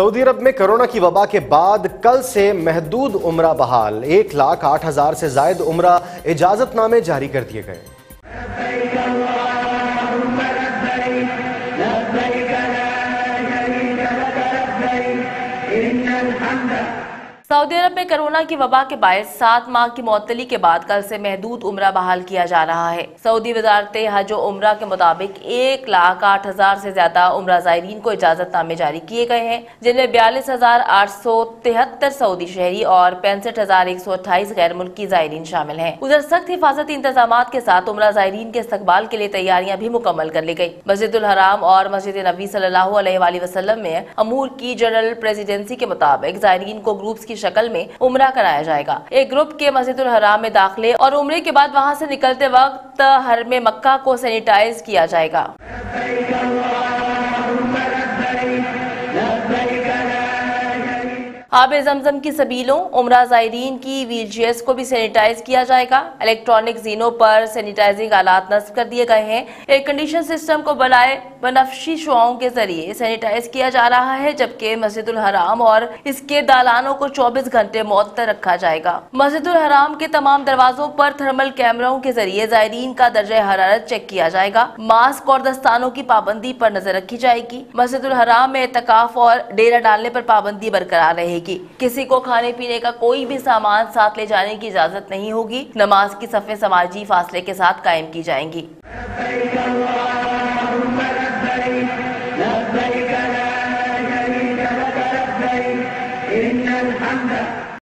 Saudi अरब में corona की वबा के बाद कल से महदूद उम्रा बहाल 1,08,000 से जायद उम्रा इजाजतनामे जारी कर दिए गए। सऊदी अरब में कोरोना की वबा के बायस 7 माह की मअतली के बाद कल से महदूद उम्रा बहाल किया जा रहा है। सऊदी वजारत हज और उम्रा के मुताबिक 1,08,000 से ज्यादा उम्रा जायरीन को इजाजतनामे जारी किए गए हैं, जिनमें 42,873 सऊदी शहरी और 65,128 गैर मुल्की जायरीन शामिल हैं। उधर सख्त हिफाजती इंतजाम के साथ उम्रा जायरीन के इस्तकबाल के लिए तैयारियाँ भी मुकम्मल कर ली गयी। मस्जिदुल हराम और मस्जिद नबी सल्लल्लाहु अलैहि वसल्लम में अमूर की जनरल प्रेसिडेंसी के मुताबिक जायरीन को ग्रुप्स की शक्ल में उम्रा कराया जाएगा। एक ग्रुप के मस्जिदुल हराम में दाखिले और उम्रे के बाद वहां से निकलते वक्त हरम मक्का को सैनिटाइज किया जाएगा। आब जमजम की सबीलों, उम्रा जायरीन की व्हील चेयर्स को भी सैनिटाइज किया जाएगा। इलेक्ट्रॉनिक जीनों पर सैनिटाइजिंग आलात नस्ब कर दिए गए हैं। एयर कंडीशन सिस्टम को बनाए बनफशी शुआओं के जरिए सैनिटाइज किया जा रहा है, जबकि मस्जिदुल हराम और इसके दालानों को 24 घंटे मौत रखा जाएगा। मस्जिदुल हराम के तमाम दरवाजों पर थर्मल कैमरों के जरिए जायरीन का दर्जा हरारत चेक किया जाएगा। मास्क और दस्तानों की पाबंदी पर नजर रखी जाएगी। मस्जिदुल हराम में एतकाफ और डेरा डालने पर पाबंदी बरकरार रहेगी। किसी को खाने पीने का कोई भी सामान साथ ले जाने की इजाजत नहीं होगी। नमाज की सफे समाजी फासले के साथ कायम की जाएंगी।